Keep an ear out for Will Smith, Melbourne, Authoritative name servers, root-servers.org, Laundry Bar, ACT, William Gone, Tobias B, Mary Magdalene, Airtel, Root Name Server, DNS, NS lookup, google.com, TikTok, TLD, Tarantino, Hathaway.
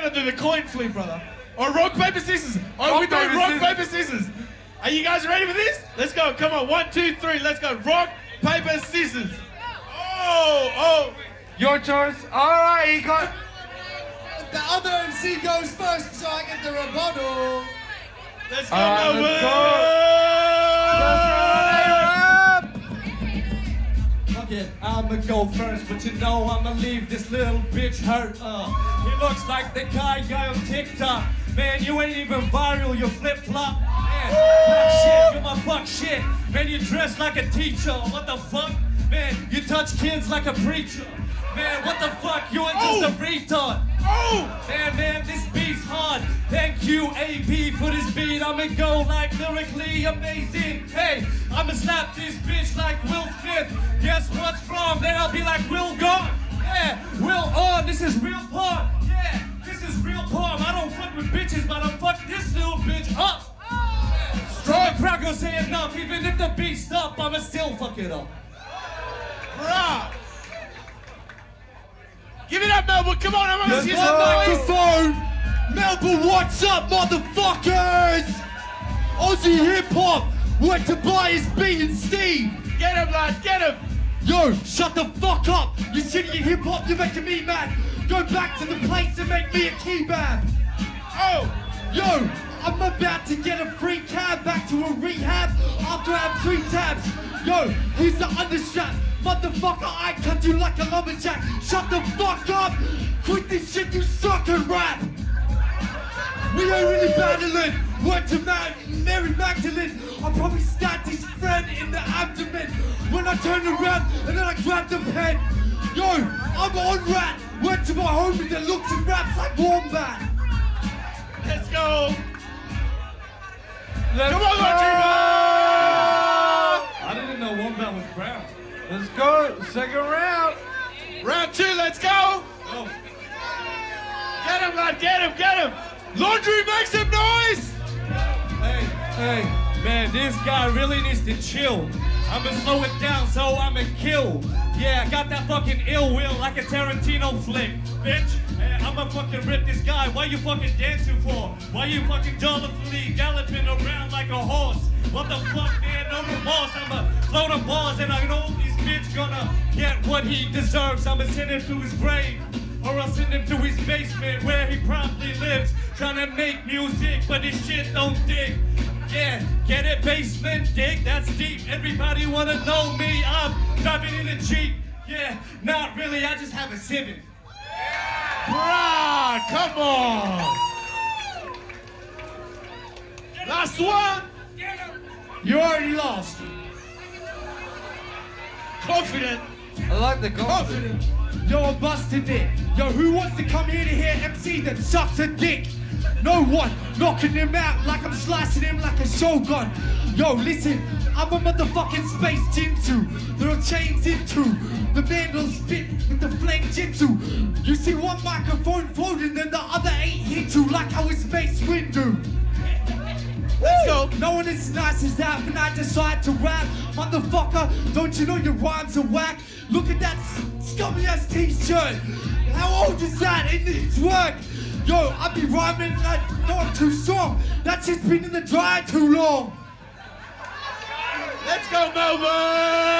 gotta do the coin flip, brother. Or rock, paper, scissors. We're doing rock, paper, scissors. Are you guys ready for this? Let's go. Come on. 1, 2, 3. Let's go. Rock, paper, scissors. Oh, oh. Your choice. All right, he got... The other MC goes first, so I get the rebuttal. Let's go, Melbourne. Yeah, I'ma go first, but you know I'ma leave this little bitch hurt. He looks like the guy on TikTok. Man, you ain't even viral, you flip-flop. Man, fuck shit, you're my fuck shit. Man, you dress like a teacher, what the fuck? Man, you touch kids like a preacher. Man, what the fuck, you ain't just a retard. Oh! Man, this beat's hard. Thank you, AB, for this beat. I'ma go like lyrically amazing. Hey, I'ma slap this bitch like Will Smith. Guess what's wrong? Then I'll be like Will gone. Yeah, Will on. This is real porn. Yeah, this is real porn. I don't fuck with bitches, but I fuck this little bitch up. Yeah. Strong crowd gonna say enough. Even if the beat's up, I'ma still fuck it up. Bruh! Give it up, Melbourne, come on, I'm gonna see some microphone! Melbourne, what's up, motherfuckers? Aussie hip-hop, where Tobias B and Steve. Get him, lad, get him! Yo, shut the fuck up! You shitty hip-hop, you're making me mad! Go back to the place and make me a kebab! Oh! Yo, I'm about to get a free cab back to a rehab after I have 3 tabs. Yo, he's the understrap. Motherfucker, I cut you like a lumberjack. Shut the fuck up! Quit this shit, you suck and rap! We ain't really battling. Word to Mary Magdalene. I probably stabbed his friend in the abdomen when I turned around and then I grabbed the pen. Yo, I'm on rat. Word to my homie that looks and raps like Wombat. Let's go! Let's come on, I didn't know Wombat was brown. Let's go, second round. Round 2, let's go. Oh. Get him, lad, get him, get him. Laundry, make some noise. Hey, man, this guy really needs to chill. I'ma slow it down, so I'ma kill. Yeah, I got that fucking ill will like a Tarantino flick, bitch. Man, I'ma fucking rip this guy. Why you fucking dancing for? Why you fucking jollifully galloping around like a horse? What the fuck, man? No remorse. I'ma blow the balls, and I know this bitch gonna get what he deserves. I'ma send him to his grave, or I'll send him to his basement where he probably lives, trying to make music, but his shit don't dig. Yeah, get it, basement dig? That's deep. Everybody wanna know me? I'm driving in a Jeep. Yeah, not really. I just have a Civic. Bruh, come on. Last one. You already lost. Confident. I like the confidence. Yo, I busted it. Yo, who wants to come here to hear MC that sucks a dick? No one. Knocking him out like I'm slicing him like a shogun. Yo, listen, I'm a motherfucking space Jinzu. There are chains into. The man will spit with the flame Jinzu. You see one microphone folding, then the other 8 hit you like how a space wind do. Let's go. No one is nice as that when I decide to rap. Motherfucker, don't you know your rhymes are whack? Look at that scummy ass t-shirt. How old is that? It needs work. Yo, I be rhyming and I know I'm too strong. That shit's been in the dryer too long. Let's go, Melbourne!